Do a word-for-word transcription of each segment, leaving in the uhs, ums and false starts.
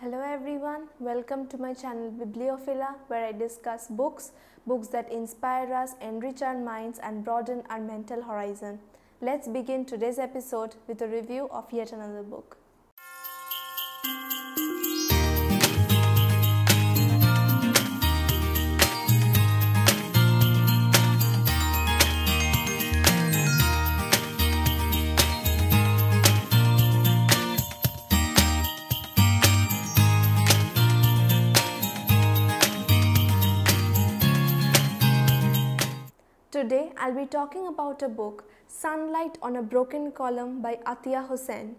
Hello everyone, welcome to my channel Bibliophila, where I discuss books, books that inspire us, enrich our minds and broaden our mental horizon. Let's begin today's episode with a review of yet another book. Today, I'll be talking about a book, Sunlight on a Broken Column by Attia Hosain.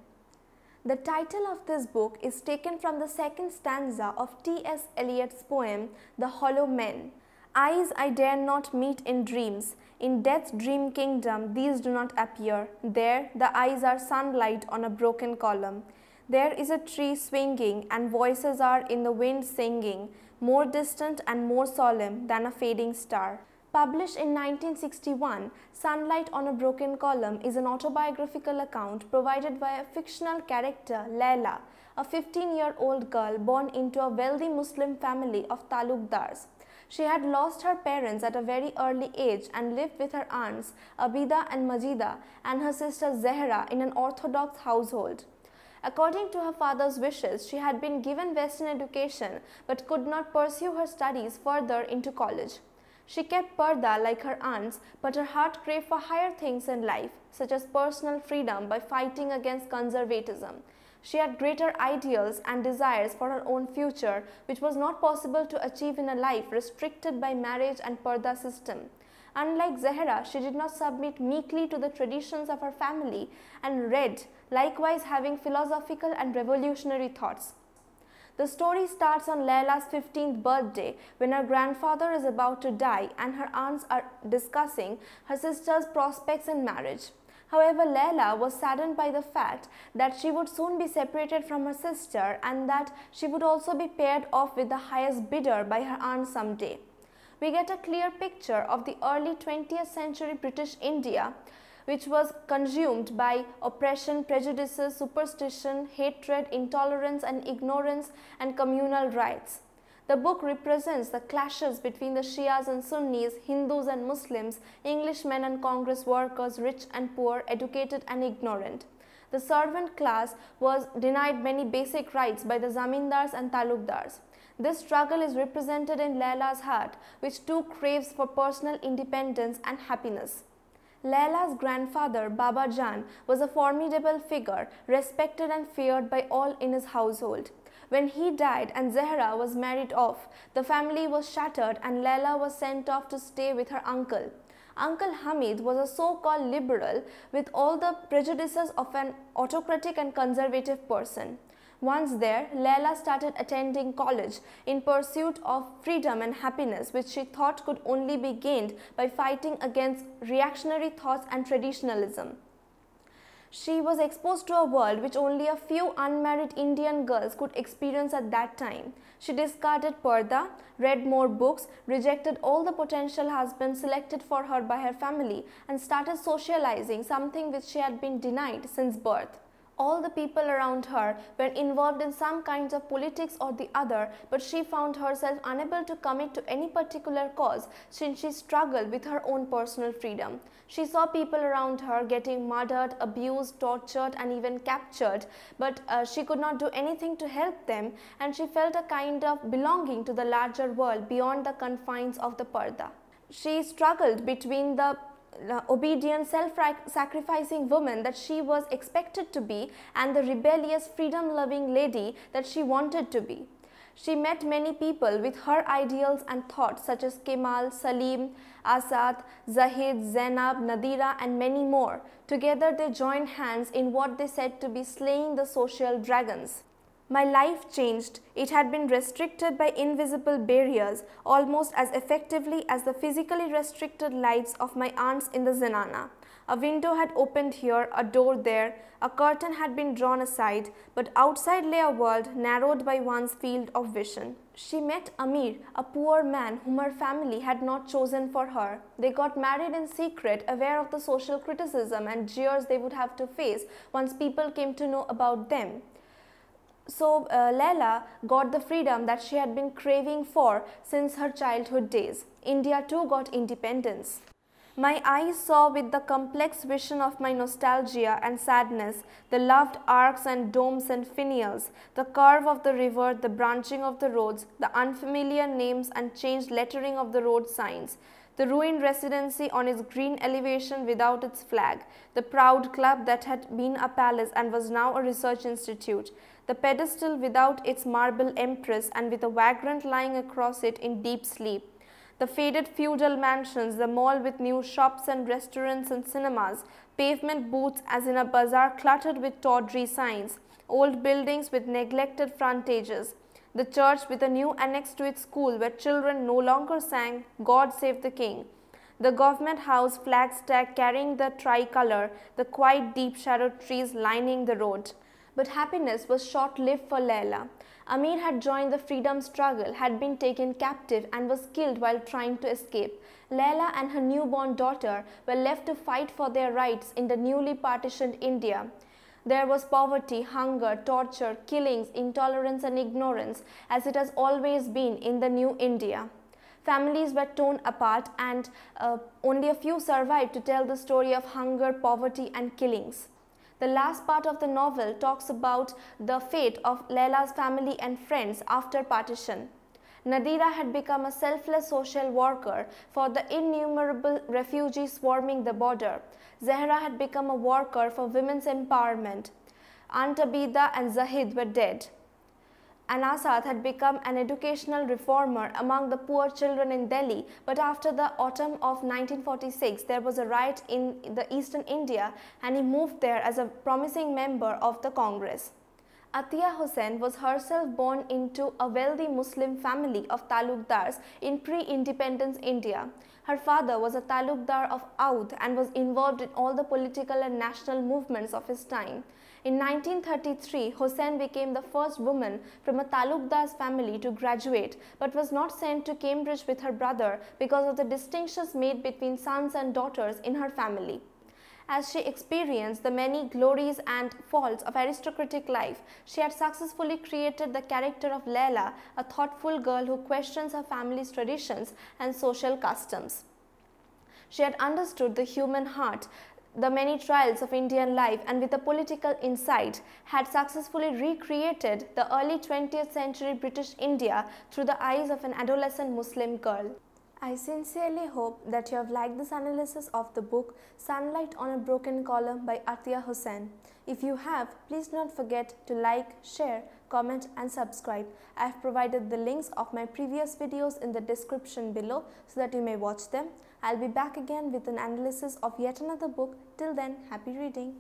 The title of this book is taken from the second stanza of T S Eliot's poem, The Hollow Men. Eyes I dare not meet in dreams, in death's dream kingdom these do not appear, there the eyes are sunlight on a broken column. There is a tree swinging and voices are in the wind singing, more distant and more solemn than a fading star. Published in nineteen sixty-one, Sunlight on a Broken Column is an autobiographical account provided by a fictional character, Laila, a fifteen-year-old girl born into a wealthy Muslim family of Taluqdars. She had lost her parents at a very early age and lived with her aunts, Abida and Majida, and her sister Zahra in an Orthodox household. According to her father's wishes, she had been given Western education but could not pursue her studies further into college. She kept parda like her aunts, but her heart craved for higher things in life, such as personal freedom by fighting against conservatism. She had greater ideals and desires for her own future, which was not possible to achieve in a life restricted by marriage and parda system. Unlike Zahra, she did not submit meekly to the traditions of her family and read, likewise having philosophical and revolutionary thoughts. The story starts on Laila's fifteenth birthday when her grandfather is about to die and her aunts are discussing her sister's prospects in marriage. However, Laila was saddened by the fact that she would soon be separated from her sister and that she would also be paired off with the highest bidder by her aunt someday. We get a clear picture of the early twentieth century British India, which was consumed by oppression, prejudices, superstition, hatred, intolerance and ignorance and communal riots. The book represents the clashes between the Shias and Sunnis, Hindus and Muslims, Englishmen and Congress workers, rich and poor, educated and ignorant. The servant class was denied many basic rights by the Zamindars and Taluqdars. This struggle is represented in Laila's heart, which too craves for personal independence and happiness. Laila's grandfather, Baba Jan, was a formidable figure, respected and feared by all in his household. When he died and Zahra was married off, the family was shattered and Laila was sent off to stay with her uncle. Uncle Hamid was a so-called liberal with all the prejudices of an autocratic and conservative person. Once there, Laila started attending college in pursuit of freedom and happiness, which she thought could only be gained by fighting against reactionary thoughts and traditionalism. She was exposed to a world which only a few unmarried Indian girls could experience at that time. She discarded parda, read more books, rejected all the potential husbands selected for her by her family, and started socializing, something which she had been denied since birth. All the people around her were involved in some kinds of politics or the other, but she found herself unable to commit to any particular cause since she struggled with her own personal freedom. She saw people around her getting murdered, abused, tortured and even captured, but uh, she could not do anything to help them, and she felt a kind of belonging to the larger world beyond the confines of the parda. She struggled between the obedient, self-sacrificing woman that she was expected to be and the rebellious, freedom-loving lady that she wanted to be. She met many people with her ideals and thoughts, such as Kemal, Saleem, Asad, Zahid, Zainab, Nadira and many more. Together they joined hands in what they said to be slaying the social dragons. My life changed. It had been restricted by invisible barriers, almost as effectively as the physically restricted lives of my aunts in the zenana. A window had opened here, a door there, a curtain had been drawn aside, but outside lay a world narrowed by one's field of vision. She met Amir, a poor man whom her family had not chosen for her. They got married in secret, aware of the social criticism and jeers they would have to face once people came to know about them. So uh, Laila got the freedom that she had been craving for since her childhood days. India too got independence. My eyes saw with the complex vision of my nostalgia and sadness, the loved arcs and domes and finials, the curve of the river, the branching of the roads, the unfamiliar names and changed lettering of the road signs, the ruined residency on its green elevation without its flag, the proud club that had been a palace and was now a research institute, the pedestal without its marble empress and with a vagrant lying across it in deep sleep, the faded feudal mansions, the mall with new shops and restaurants and cinemas, pavement booths as in a bazaar cluttered with tawdry signs, old buildings with neglected frontages, the church with a new annex to its school where children no longer sang God Save the King, the government house flagstaff carrying the tricolor, the quiet deep shadowed trees lining the road. But happiness was short-lived for Laila. Amir had joined the freedom struggle, had been taken captive and was killed while trying to escape. Laila and her newborn daughter were left to fight for their rights in the newly partitioned India. There was poverty, hunger, torture, killings, intolerance and ignorance, as it has always been in the new India. Families were torn apart and uh, only a few survived to tell the story of hunger, poverty and killings. The last part of the novel talks about the fate of Laila's family and friends after partition. Nadira had become a selfless social worker for the innumerable refugees swarming the border. Zahra had become a worker for women's empowerment. Aunt Abida and Zahid were dead. Anasad had become an educational reformer among the poor children in Delhi, but after the autumn of nineteen forty-six, there was a riot in the eastern India and he moved there as a promising member of the Congress. Attia Hosain was herself born into a wealthy Muslim family of Taluqdars in pre-independence India. Her father was a Taluqdar of Oudh and was involved in all the political and national movements of his time. In nineteen thirty-three, Hosain became the first woman from a Taluqdar's family to graduate, but was not sent to Cambridge with her brother because of the distinctions made between sons and daughters in her family. As she experienced the many glories and faults of aristocratic life, she had successfully created the character of Laila, a thoughtful girl who questions her family's traditions and social customs. She had understood the human heart, the many trials of Indian life, and with a political insight had successfully recreated the early twentieth century British India through the eyes of an adolescent Muslim girl. I sincerely hope that you have liked this analysis of the book Sunlight on a Broken Column by Attia Hosain. If you have, please do not forget to like, share, comment and subscribe. I have provided the links of my previous videos in the description below so that you may watch them. I'll be back again with an analysis of yet another book. Till then, happy reading.